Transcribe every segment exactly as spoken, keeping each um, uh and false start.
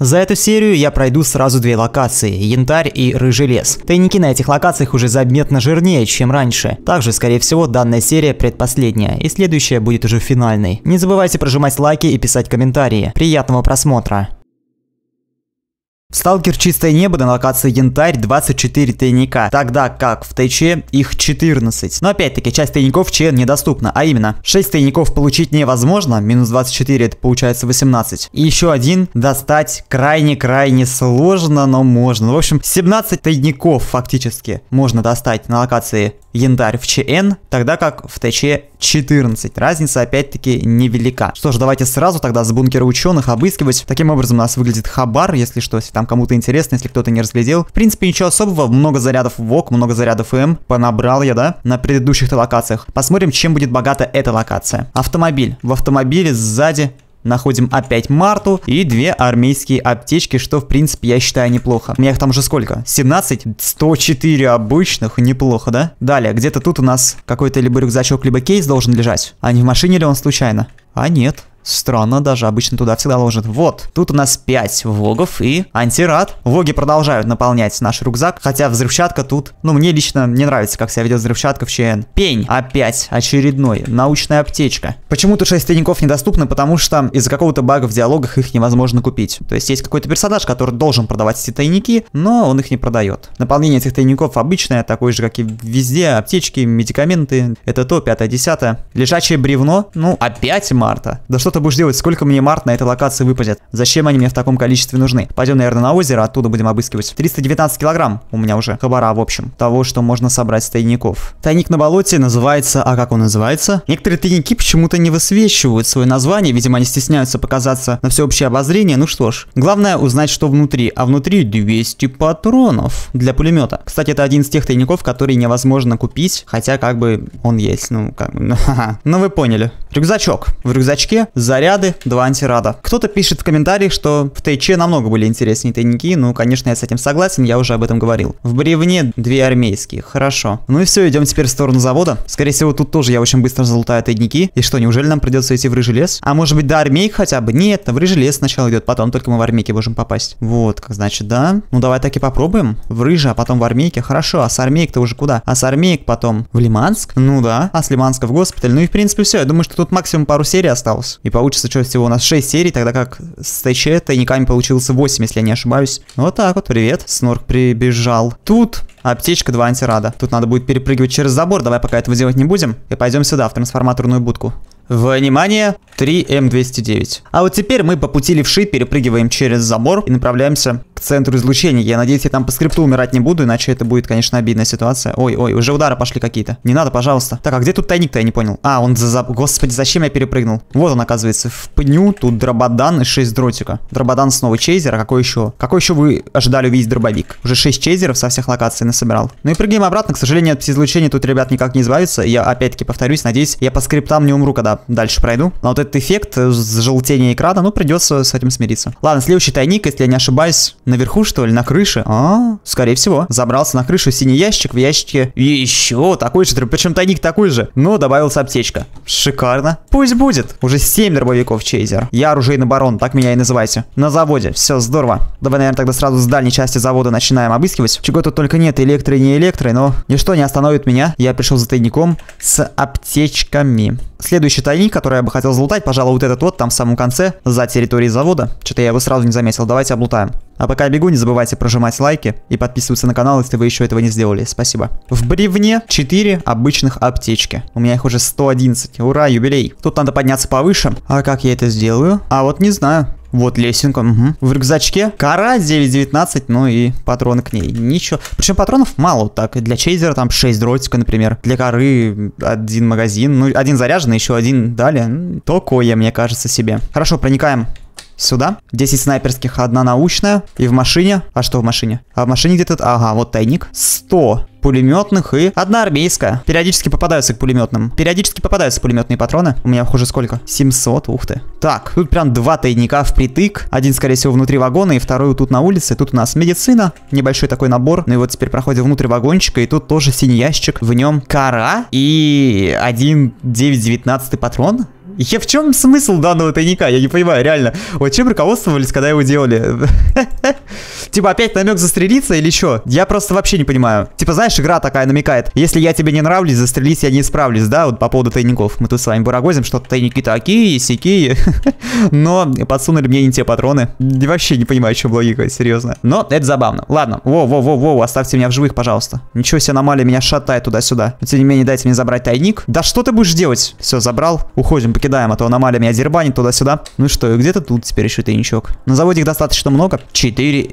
За эту серию я пройду сразу две локации – Янтарь и Рыжий лес. Тайники на этих локациях уже заметно жирнее, чем раньше. Также, скорее всего, данная серия предпоследняя, и следующая будет уже финальной. Не забывайте прожимать лайки и писать комментарии. Приятного просмотра! В «Сталкер. Чистое небо» на локации Янтарь двадцать четыре тайника, тогда как в ТЧ их четырнадцать. Но опять-таки часть тайников ЧН недоступна, а именно шесть тайников получить невозможно, минус двадцать четыре, это получается восемнадцать. И еще один достать крайне-крайне сложно, но можно. В общем, семнадцать тайников фактически можно достать на локации Янтарь в ЧН, тогда как в ТЧ четырнадцать. Разница опять-таки невелика. Что ж, давайте сразу тогда с бункера ученых обыскивать. Таким образом у нас выглядит хабар, если что, если там кому-то интересно, если кто-то не разглядел. В принципе, ничего особого. Много зарядов ВОК, много зарядов М. Понабрал я, да, на предыдущих-то локациях. Посмотрим, чем будет богата эта локация. Автомобиль. В автомобиле сзади находим опять Марту и две армейские аптечки, что, в принципе, я считаю неплохо. У меня их там уже сколько? семнадцать? сто четыре обычных. Неплохо, да? Далее, где-то тут у нас какой-то либо рюкзачок, либо кейс должен лежать. А не в машине ли он случайно? А нет. Странно даже, обычно туда всегда ложат. Вот, тут у нас пять вогов и антирад. Воги продолжают наполнять наш рюкзак, хотя взрывчатка тут... Ну, мне лично не нравится, как себя ведет взрывчатка в ЧН. Пень опять очередной. Научная аптечка. Почему тут шесть тайников недоступны? Потому что из-за какого-то бага в диалогах их невозможно купить. То есть есть какой-то персонаж, который должен продавать эти тайники, но он их не продает. Наполнение этих тайников обычное, такое же, как и везде. Аптечки, медикаменты. Это то, пятое, десятое. Лежачее бревно. Ну, опять Марта. Да что ты будешь делать, сколько мне Март на этой локации выпадет? Зачем они мне в таком количестве нужны? Пойдем, наверное, на озеро, оттуда будем обыскивать. триста девятнадцать килограмм у меня уже хабара, в общем, того, что можно собрать с тайников. Тайник на болоте называется... А как он называется? Некоторые тайники почему-то не высвечивают свое название, видимо, они стесняются показаться на всеобщее обозрение. Ну что ж, главное узнать, что внутри. А внутри двести патронов для пулемета. Кстати, это один из тех тайников, которые невозможно купить, хотя как бы он есть, ну как бы... Ну вы поняли. Рюкзачок. В рюкзачке... заряды, два антирада. Кто-то пишет в комментариях, что в ТЧ намного были интереснее тайники. Ну, конечно, я с этим согласен, я уже об этом говорил. В бревне две армейские, хорошо. Ну и все, идем теперь в сторону завода. Скорее всего, тут тоже я очень быстро залутаю тайники. И что, неужели нам придется идти в Рыжий лес? А может быть, до армейк хотя бы? Нет, в Рыжий лес сначала идет, потом только мы в армейке можем попасть. Вот, как значит, да. Ну, давай так и попробуем. В Рыжий, а потом в армейке. Хорошо, а с армейк-то уже куда? А с армейк потом в Лиманск? Ну да. А с Лиманска в госпиталь? Ну и в принципе все. Я думаю, что тут максимум пару серий осталось. И получится, что всего у нас шесть серий, тогда как с ТЧ тайниками получилось восемь, если я не ошибаюсь. Вот так вот, привет. Снорк прибежал. Тут аптечка, два антирада. Тут надо будет перепрыгивать через забор, давай пока этого делать не будем. И пойдем сюда, в трансформаторную будку. Внимание, три М двести девять. А вот теперь мы по пути левши перепрыгиваем через забор и направляемся к центру излучения. Я надеюсь, я там по скрипту умирать не буду, иначе это будет, конечно, обидная ситуация. Ой-ой, уже удары пошли какие-то. Не надо, пожалуйста. Так, а где тут тайник-то, я не понял. А, он за... Господи, зачем я перепрыгнул? Вот он, оказывается, в пню. Тут дрободан и шесть дротика. Дрободан снова чейзер, а какой еще? Какой еще вы ожидали увидеть дробовик? Уже шесть чейзеров со всех локаций насобирал. Ну и прыгаем обратно. К сожалению, от излучения тут, ребят, никак не избавиться. Я опять-таки повторюсь, надеюсь, я по скриптам не умру, когда дальше пройду. Но вот этот эффект желтения экрана, ну, придется с этим смириться. Ладно, следующий тайник, если я не ошибаюсь, наверху, что ли, на крыше? А, скорее всего. Забрался на крышу, синий ящик, в ящике еще такой же, причем тайник такой же, но добавилась аптечка. Шикарно. Пусть будет. Уже семь дробовиков чейзер. Я оружейный барон, так меня и называйте. На заводе. Все, здорово. Давай, наверное, тогда сразу с дальней части завода начинаем обыскивать. Чего тут только нет, электро и не электро, но ничто не остановит меня. Я пришел за тайником с аптечками. Следующий тайник, который я бы хотел залутать, пожалуй, вот этот вот, там в самом конце, за территорией завода. Что-то я его сразу не заметил, давайте облутаем. А пока я бегу, не забывайте прожимать лайки и подписываться на канал, если вы еще этого не сделали. Спасибо. В бревне четыре обычных аптечки. У меня их уже сто одиннадцать. Ура, юбилей. Тут надо подняться повыше. А как я это сделаю? А вот не знаю. Вот лесенка, угу. В рюкзачке Кара девять девятнадцать, ну и патроны к ней. Ничего. Причем патронов мало. Так, для чейзера там шесть дротика, например. Для Кары один магазин. Ну, один заряженный, еще один далее. Такое, мне кажется, себе. Хорошо, проникаем сюда. десять снайперских, одна научная. И в машине. А что в машине? А в машине где-то... Ага, вот тайник. сто пулеметных и одна армейская. Периодически попадаются к пулеметным. Периодически попадаются пулеметные патроны. У меня их уже сколько? семьсот, ух ты. Так, тут прям два тайника впритык. Один, скорее всего, внутри вагона, и второй тут на улице. Тут у нас медицина, небольшой такой набор. Ну и вот теперь проходим внутрь вагончика, и тут тоже синий ящик. В нем кара и один девять девятнадцать патрон. И в чем смысл данного тайника? Я не понимаю, реально. Вот чем руководствовались, когда его делали? Типа опять намек застрелиться или что? Я просто вообще не понимаю. Типа, знаешь, игра такая намекает. Если я тебе не нравлюсь, застрелись, я не справлюсь, да? Вот по поводу тайников. Мы тут с вами барагозим, что тайники такие, сякие. Но подсунули мне не те патроны. Вообще не понимаю, в чем логика, серьезно. Но это забавно. Ладно. Во-во-во-во, оставьте меня в живых, пожалуйста. Ничего себе, аномалия меня шатает туда-сюда. Но тем не менее, дайте мне забрать тайник. Да что ты будешь делать? Все, забрал. Уходим, кидаем, а то аномалия меня дербанит туда-сюда. Ну что, где-то тут теперь еще тайничок. На заводе их достаточно много. четыре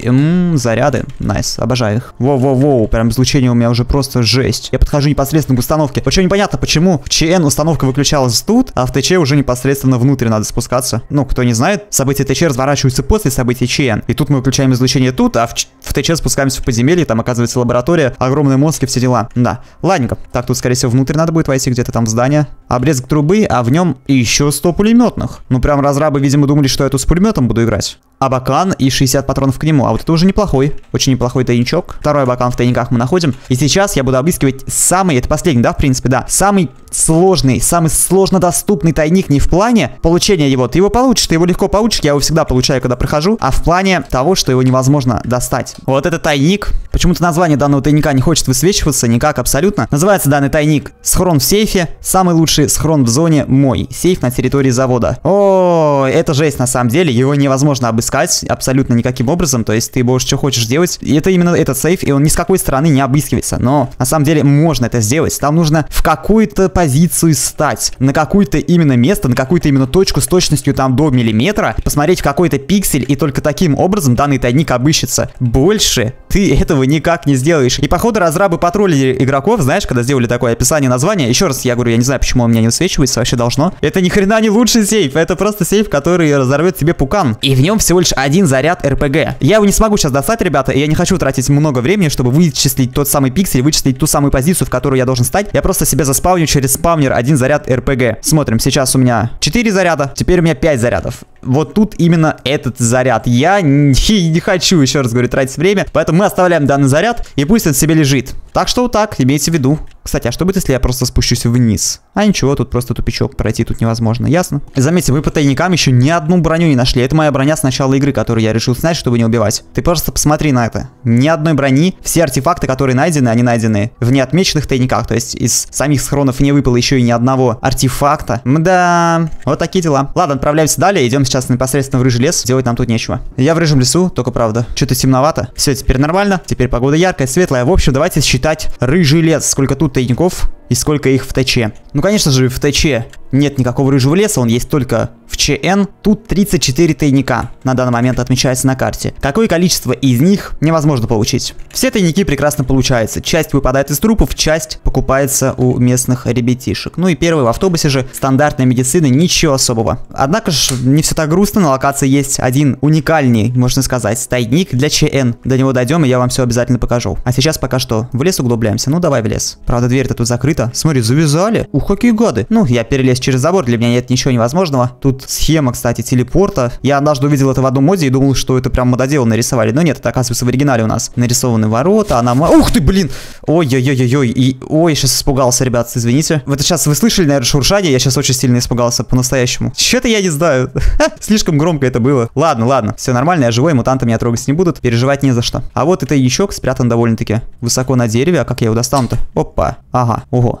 заряды. Найс, обожаю их. Воу-воу-воу, прям излучение у меня уже просто жесть. Я подхожу непосредственно к установке. Почему непонятно, почему в ЧН установка выключалась тут, а в ТЧ уже непосредственно внутрь надо спускаться. Ну, кто не знает, события ТЧ разворачиваются после событий ЧН. И тут мы выключаем излучение тут, а в, в ТЧ спускаемся в подземелье, там оказывается лаборатория, огромные мозги, все дела. Да, ладненько. Так, тут, скорее всего, внутрь надо будет войти, где-то там в здание. Обрезок трубы, а в нем и еще сто пулеметных. Ну, прям разрабы, видимо, думали, что я тут с пулеметом буду играть. Абакан и шестьдесят патронов к нему. А вот это уже неплохой. Очень неплохой тайничок. Второй абакан в тайниках мы находим. И сейчас я буду обыскивать самый, это последний, да, в принципе, да, самый сложный, самый сложно доступный тайник не в плане получения его. Ты его получишь, ты его легко получишь. Я его всегда получаю, когда прохожу. А в плане того, что его невозможно достать. Вот это тайник. Почему-то название данного тайника не хочет высвечиваться никак абсолютно. Называется данный тайник «Схрон в сейфе». Самый лучший схрон в зоне мой. Сейф на территории завода. О, это жесть на самом деле. Его невозможно обыскать. Абсолютно никаким образом, то есть ты можешь что хочешь делать, и это именно этот сейф, и он ни с какой стороны не обыскивается, но на самом деле можно это сделать, там нужно в какую-то позицию стать, на какое-то именно место, на какую-то именно точку с точностью там до миллиметра, посмотреть в какой-то пиксель, и только таким образом данный тайник обыщется. Больше ты этого никак не сделаешь. И походу разрабы патрулили игроков, знаешь, когда сделали такое описание названия, еще раз я говорю, я не знаю, почему у меня не высвечивается, вообще должно. Это ни хрена не лучший сейф, это просто сейф, который разорвет тебе пукан, и в нем всего лишь один заряд эр пэ гэ. Я его не смогу сейчас достать, ребята, и я не хочу тратить много времени, чтобы вычислить тот самый пиксель, вычислить ту самую позицию, в которую я должен стать. Я просто себе заспавню через спавнер один заряд эр пэ гэ. Смотрим, сейчас у меня четыре заряда, теперь у меня пять зарядов. Вот тут именно этот заряд. Я не, не хочу, еще раз говорю, тратить время, поэтому мы оставляем данный заряд, и пусть он себе лежит. Так что вот так, имейте в виду. Кстати, а что будет, если я просто спущусь вниз? А ничего, тут просто тупичок, пройти тут невозможно, ясно? Заметьте, вы по тайникам еще ни одну броню не нашли. Это моя броня с начала игры, которую я решил снять, чтобы не убивать. Ты просто посмотри на это. Ни одной брони, все артефакты, которые найдены, они найдены в неотмеченных тайниках. То есть из самих схронов не выпало еще и ни одного артефакта. Мда, вот такие дела. Ладно, отправляемся далее, идем сейчас непосредственно в Рыжий лес. Делать нам тут нечего. Я в Рыжем лесу, только правда, что-то темновато. Все, теперь нормально, теперь погода яркая, светлая. В общем, давайте считать Рыжий лес, сколько тут тайников и сколько их в ТЧ. Ну, конечно же, в ТЧ нет никакого рыжего леса, он есть только в ЧН. Тут тридцать четыре тайника на данный момент отмечается на карте. Какое количество из них невозможно получить? Все тайники прекрасно получаются. Часть выпадает из трупов, часть покупается у местных ребятишек. Ну и первый в автобусе же, стандартная медицина, ничего особого. Однако же не все так грустно, на локации есть один уникальный, можно сказать, тайник для ЧН. До него дойдем, и я вам все обязательно покажу. А сейчас пока что в лес углубляемся. Ну давай в лес. Правда, дверь-то тут закрыта. Смотри, завязали. Ух, какие гады. Ну, я перелез через забор, для меня нет ничего невозможного. Тут схема, кстати, телепорта. Я однажды увидел это в одном моде и думал, что это прям мододело нарисовали. Но нет, это оказывается в оригинале у нас. Нарисованы ворота, аномал... Ух ты, блин! Ой-ой-ой-ой-ой. И... Ой, я сейчас испугался, ребят, извините. Вот сейчас вы слышали, наверное, шуршание, я сейчас очень сильно испугался, по-настоящему. Чё-то я не знаю. Слишком громко это было. Ладно, ладно, все нормально, я живой, мутанты меня трогать не будут, переживать не за что. А вот и тайничок спрятан довольно-таки высоко на дереве, а как я его достану-то? Опа, ага, ого.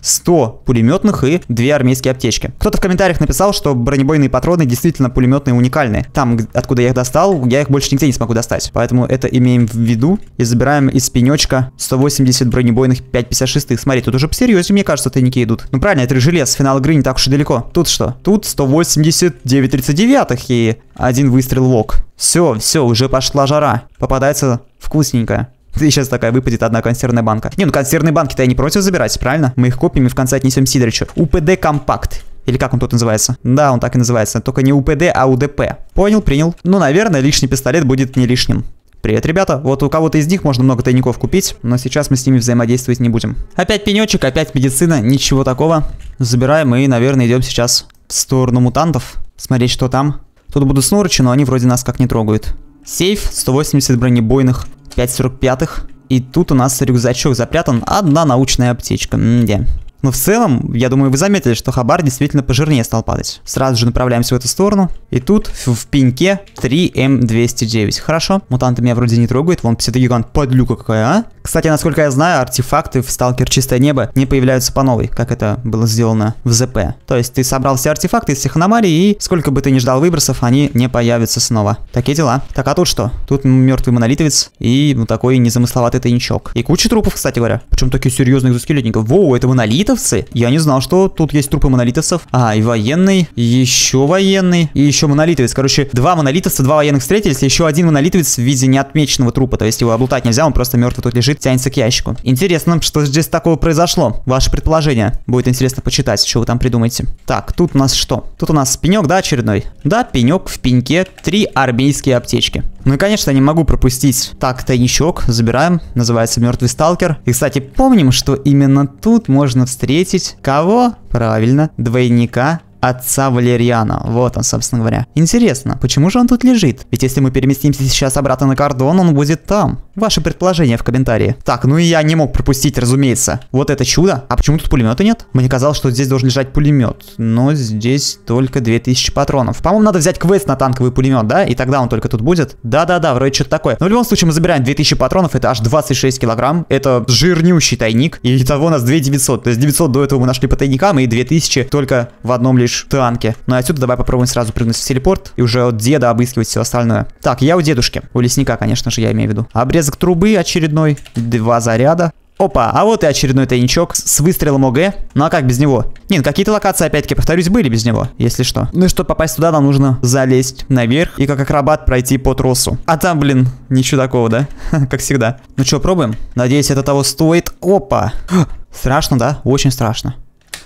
сто пулеметных и две армейские аптечки. Кто-то в комментариях написал, что бронебойные патроны действительно пулеметные уникальные. Там, откуда я их достал, я их больше нигде не смогу достать. Поэтому это имеем в виду. И забираем из пенечка сто восемьдесят бронебойных пять пятьдесят шесть. Смотри, тут уже посерьезнее, мне кажется, тайники идут. Ну правильно, это желез, финал игры не так уж и далеко. Тут что? Тут сто восемьдесят девять тридцать девятых и один выстрел ВОК. Все, все, уже пошла жара. Попадается вкусненькая. И сейчас такая выпадет одна консервная банка. Не, ну консервные банки-то я не против забирать, правильно? Мы их копим и в конце отнесем Сидоровичу. УПД компакт. Или как он тут называется? Да, он так и называется. Только не УПД, а УДП. Понял, принял. Ну, наверное, лишний пистолет будет не лишним. Привет, ребята. Вот у кого-то из них можно много тайников купить, но сейчас мы с ними взаимодействовать не будем. Опять пенечек, опять медицина, ничего такого. Забираем и, наверное, идем сейчас в сторону мутантов. Смотреть, что там. Тут будут снурочи, но они вроде нас как не трогают. Сейф, сто восемьдесят бронебойных, пять сорок пятых. И тут у нас рюкзачок запрятан, одна научная аптечка. М-де. Но в целом, я думаю, вы заметили, что хабар действительно пожирнее стал падать. Сразу же направляемся в эту сторону. И тут в пеньке три эм двести девять. Хорошо, мутанты меня вроде не трогают. Вон псевдогигант, подлюка какая, а? Кстати, насколько я знаю, артефакты в Сталкер Чистое Небо не появляются по новой, как это было сделано в ЗП. То есть ты собрал все артефакты из всех аномалий, и сколько бы ты ни ждал выбросов, они не появятся снова. Такие дела. Так, а тут что? Тут мертвый монолитовец и ну такой незамысловатый тайничок. И куча трупов, кстати говоря. Причем таких серьезных заскелетников. Воу, это монолит? Я не знал, что тут есть трупы монолитовцев. А, и военный, и еще военный, и еще монолитовец. Короче, два монолитовца, два военных встретились, еще один монолитовец в виде неотмеченного трупа. То есть его облутать нельзя, он просто мертвый тут лежит, тянется к ящику. Интересно, что здесь такого произошло? Ваше предположение. Будет интересно почитать, что вы там придумаете. Так, тут у нас что? Тут у нас пенек, да, очередной? Да, пенек, в пеньке три армейские аптечки. Ну и, конечно, не могу пропустить. Так, тайничок, забираем. Называется мертвый сталкер. И, кстати, помним, что именно тут можно встретить Встретить кого? Правильно, двойника отца Валериана. Вот он, собственно говоря. Интересно, почему же он тут лежит? Ведь если мы переместимся сейчас обратно на Кордон, он будет там. Ваше предположение в комментарии. Так, ну и я не мог пропустить, разумеется. Вот это чудо. А почему тут пулемета нет? Мне казалось, что здесь должен лежать пулемет. Но здесь только две тысячи патронов. По-моему, надо взять квест на танковый пулемет, да? И тогда он только тут будет. Да-да-да, вроде что-то такое. Но в любом случае мы забираем две тысячи патронов. Это аж двадцать шесть килограмм. Это жирнющий тайник. И итого у нас две тысячи девятьсот. То есть девятьсот до этого мы нашли по тайникам. И две тысячи только в одном лишь танке. Ну и отсюда давай попробуем сразу прыгнуть в телепорт. И уже от деда обыскивать все остальное. Так, я у дедушки. У лесника, конечно же, я имею в виду. Обрез трубы очередной, два заряда. Опа, а вот и очередной тайничок с выстрелом ОГ. Ну а как без него? Нет, какие-то локации, опять-таки, повторюсь, были без него, если что. Ну и чтобы попасть туда, нам нужно залезть наверх и как акробат пройти по тросу. А там, блин, ничего такого, да? Как всегда. Ну что, пробуем? Надеюсь, это того стоит. Опа. Страшно, да? Очень страшно.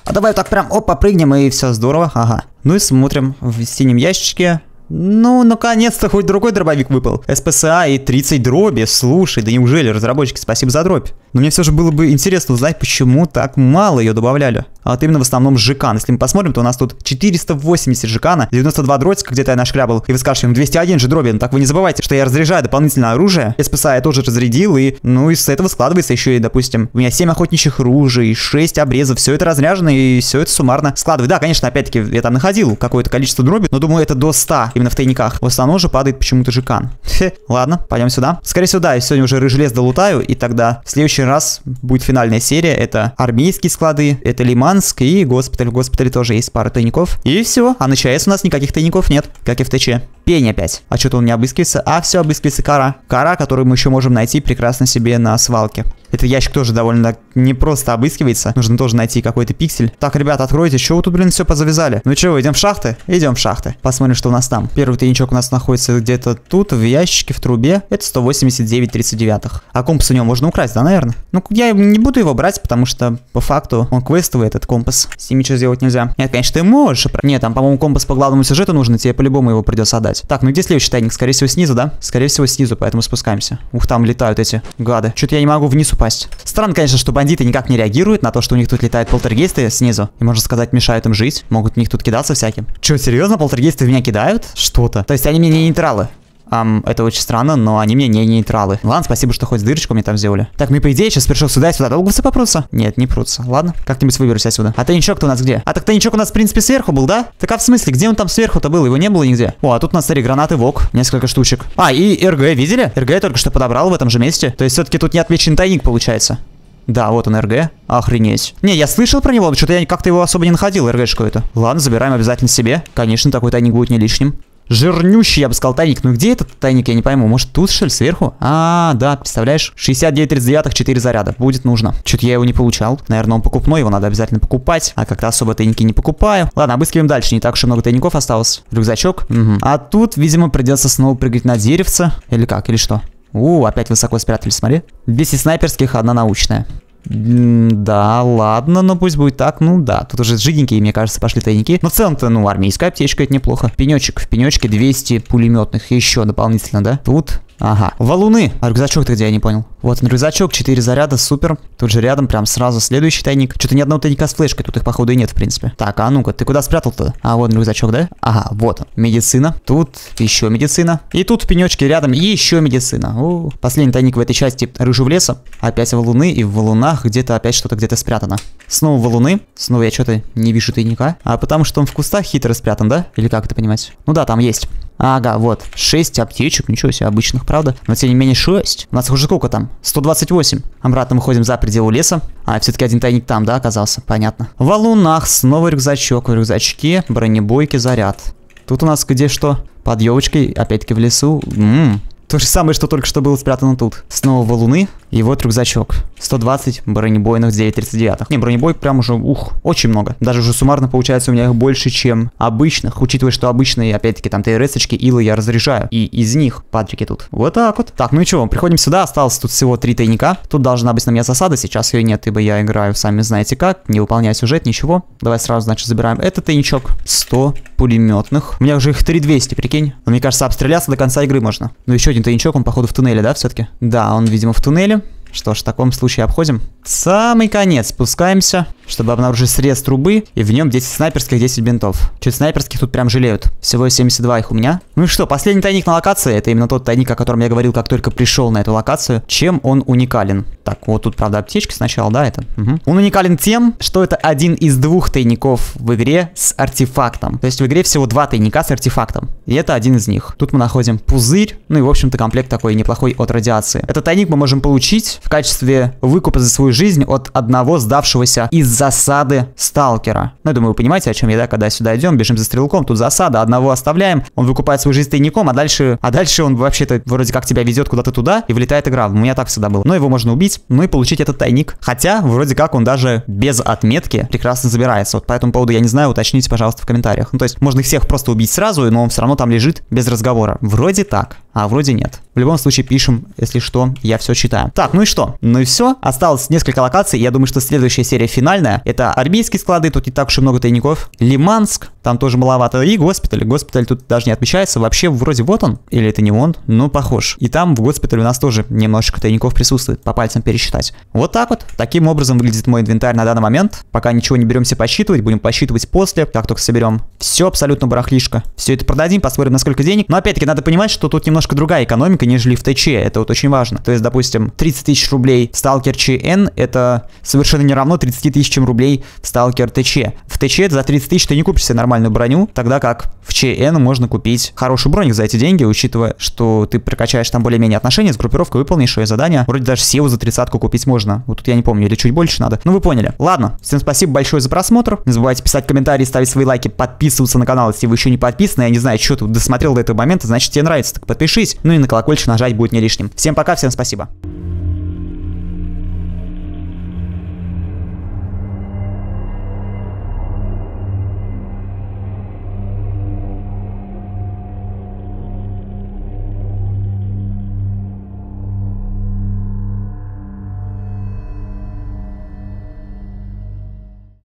А давай так прям, опа, прыгнем, и все здорово. Ага. Ну и смотрим в синем ящичке. Ну, наконец-то хоть другой дробовик выпал. СПСА и тридцать дроби. Слушай, да неужели, разработчики, спасибо за дробь. Но мне все же было бы интересно узнать, почему так мало ее добавляли. А вот именно в основном жекан. Если мы посмотрим, то у нас тут четыреста восемьдесят жекана, девяносто два дротика, где-то я нашкрябал. И вы скажете, двести один же дроби. Ну так вы не забывайте, что я разряжаю дополнительное оружие. СПСА я тоже разрядил. И, ну, из этого складывается еще и, допустим, у меня семь охотничьих ружей, шесть обрезов. Все это разряжено и все это суммарно складывает. Да, конечно, опять-таки, я там находил какое-то количество дроби, но думаю, это до ста. Именно в тайниках. В основном же падает почему-то жекан. Хе. Ладно, пойдем сюда. Скорее всего, да, я сегодня уже рыжий лес долутаю. И тогда в следующий раз будет финальная серия. Это армейские склады, это Лиманск и госпиталь. В госпитале тоже есть пара тайников. И все. А на ЧАЭС у нас никаких тайников нет, как и в ТЧ. Пень опять. А что-то он не обыскивается. А все, обыскивается кара. Кара, которую мы еще можем найти прекрасно себе на свалке. Этот ящик тоже довольно не просто обыскивается. Нужно тоже найти какой-то пиксель. Так, ребята, откройте. Чего вы тут, блин, все позавязали? Ну чего, идем в шахты? Идем в шахты. Посмотрим, что у нас там. Первый тайничок у нас находится где-то тут, в ящике, в трубе. Это сто восемьдесят девять тридцать девятых. А компас у него можно украсть, да, наверное? Ну, я не буду его брать, потому что, по факту, он квестовый, этот компас. С ним ничего сделать нельзя. Нет, конечно, ты можешь. Нет, там, по-моему, компас по главному сюжету нужен, тебе по-любому его придется отдать. Так, ну где следующий тайник? Скорее всего, снизу, да? Скорее всего, снизу, поэтому спускаемся. Ух, там летают эти гады. Чё-то я не могу вниз упасть. Странно, конечно, что бандиты никак не реагируют на то, что у них тут летают полтергейсты снизу. И, можно сказать, мешают им жить. Могут в них тут кидаться всяким. Чё, серьезно, полтергейсты в меня кидают? Что-то. То есть они мне не нейтралы. Um, это очень странно, но они мне не нейтралы. Ладно, спасибо, что хоть дырочку мне там сделали. Так, ну и по идее, сейчас пришел сюда и сюда. Долго все попрутся? Нет, не прутся. Ладно, как-нибудь выберусь отсюда. А тайничок-то у нас где? А так тайничок у нас, в принципе, сверху был, да? Так а в смысле, где он там сверху-то был? Его не было нигде. О, а тут у нас, смотри, гранаты ВОК, несколько штучек. А, и РГ, видели? РГ я только что подобрал в этом же месте. То есть все-таки тут не отмечен тайник, получается. Да, вот он РГ. Охренеть. Не, я слышал про него, но что-то я как-то его особо не находил, РГшку это. Ладно, забираем обязательно себе. Конечно, такой тайник будет не лишним. Жирнющий, я бы сказал, тайник. Ну где этот тайник, я не пойму. Может тут, что ли, сверху? А, да, представляешь? шестьдесят девять тридцать девятых, четыре заряда. Будет нужно. Чё-то я его не получал. Наверное, он покупной, его надо обязательно покупать. А как-то особо тайники не покупаю. Ладно, обыскиваем дальше. Не так уж и много тайников осталось. Рюкзачок. Угу. А тут, видимо, придется снова прыгать на деревце. Или как, или что? У, опять высоко спрятались, смотри. десять снайперских, одна научная. Да, ладно, но пусть будет так, ну да. Тут уже жиденькие, мне кажется, пошли тайники. Но в целом-то, ну, армейская аптечка, это неплохо. Пенечек, в пенечке двести пулеметных, еще дополнительно, да? Тут Ага. Валуны. А рюкзачок-то где, я не понял. Вот он, рюкзачок, четыре заряда, супер. Тут же рядом, прям сразу следующий тайник. Что-то ни одного тайника с флешкой, тут их походу и нет, в принципе. Так, а ну-ка, ты куда спрятал-то? А, вот он, рюкзачок, да? Ага, вот он. Медицина. Тут еще медицина. И тут пенечки рядом, и еще медицина. У-у-у. Последний тайник в этой части рыжего леса. Опять валуны, и в валунах где-то опять что-то где-то спрятано. Снова валуны. Снова я что-то не вижу тайника. А потому что он в кустах хитро спрятан, да? Или как это понимать? Ну да, там есть. Ага, вот, шесть аптечек, ничего себе, обычных, правда. Но тем не менее шесть. У нас уже сколько там? сто двадцать восемь. Обратно выходим за пределы леса. А, все-таки один тайник там, да, оказался? Понятно. В валунах снова рюкзачок. В рюкзачке бронебойки, заряд. Тут у нас где что? Под елочкой, опять-таки в лесу. Ммм. То же самое, что только что было спрятано тут. Снова валуны. И вот рюкзачок. сто двадцать бронебойных девять тридцать девятых. Не, бронебой прям уже, ух, очень много. Даже уже суммарно получается у меня их больше, чем обычных. Учитывая, что обычные, опять-таки, там ТРС-очки, илы я разряжаю. И из них патрики тут. Вот так вот. Так, ну и чего, приходим сюда. Осталось тут всего три тайника. Тут должна быть на меня засада. Сейчас ее нет, ибо я играю, сами знаете как. Не выполняю сюжет, ничего. Давай сразу, значит, забираем этот тайничок. сто пулеметных. У меня уже их три двести, прикинь. Но, мне кажется, обстреляться до конца игры можно. Ну еще один тайничок, он, походу, в туннеле, да, все-таки? Да, он, видимо, в туннеле. Что ж, в таком случае обходим. Самый конец спускаемся, чтобы обнаружить срез трубы. И в нем десять снайперских, десять бинтов. Чуть снайперских тут прям жалеют. Всего семьдесят два их у меня. Ну и что, последний тайник на локации. Это именно тот тайник, о котором я говорил, как только пришел на эту локацию. Чем он уникален? Так, вот тут, правда, аптечки сначала, да, это? Угу. Он уникален тем, что это один из двух тайников в игре с артефактом. То есть в игре всего два тайника с артефактом. И это один из них. Тут мы находим пузырь. Ну и, в общем-то, комплект такой неплохой от радиации. Этот тайник мы можем получить в качестве выкупа за свою жизнь от одного сдавшегося из засады сталкера. Ну, я думаю, вы понимаете, о чем я, да, когда сюда идем, бежим за стрелком, тут засада, одного оставляем, он выкупает свою жизнь тайником, а дальше, а дальше он вообще-то вроде как тебя везет куда-то туда, и влетает игра. У меня так всегда было. Но его можно убить, ну и получить этот тайник. Хотя, вроде как, он даже без отметки прекрасно забирается. Вот по этому поводу я не знаю, уточните, пожалуйста, в комментариях. Ну, то есть, можно их всех просто убить сразу, но он все равно там лежит без разговора. Вроде так, а вроде нет. В любом случае, пишем, если что, я все читаю. Так, ну и что? Ну и все. Осталось несколько локаций. Я думаю, что следующая серия финальная. Это армейские склады, тут не так уж и много тайников. Лиманск, там тоже маловато. И госпиталь. Госпиталь тут даже не отмечается. Вообще, вроде вот он. Или это не он? Ну, похож. И там в госпитале у нас тоже немножечко тайников присутствует. По пальцам пересчитать. Вот так вот. Таким образом выглядит мой инвентарь на данный момент. Пока ничего не беремся подсчитывать. Будем подсчитывать после. Как только соберем. Все абсолютно барахлишко. Все это продадим, посмотрим, на сколько денег. Но опять-таки надо понимать, что тут немножко другая экономика, нежели в ТЧ. Это вот очень важно. То есть, допустим, тридцать тысяч рублей сталкер ЧН, это совершенно не равно тридцати тысячам рублей сталкер ТЧ. В ТЧ это за тридцать тысяч ты не купишь себе нормальную броню, тогда как в ЧН можно купить хороший броник за эти деньги, учитывая, что ты прокачаешь там более-менее отношения с группировкой, выполнишь ее задание. Вроде даже СИУ за тридцатку купить можно. Вот тут я не помню, или чуть больше надо. Ну вы поняли. Ладно, всем спасибо большое за просмотр. Не забывайте писать комментарии, ставить свои лайки, подписываться на канал, если вы еще не подписаны. Я не знаю, что ты досмотрел до этого момента, значит тебе нравится, так подпишись. Ну и на колокольчик нажать будет не лишним. Всем пока, всем спасибо.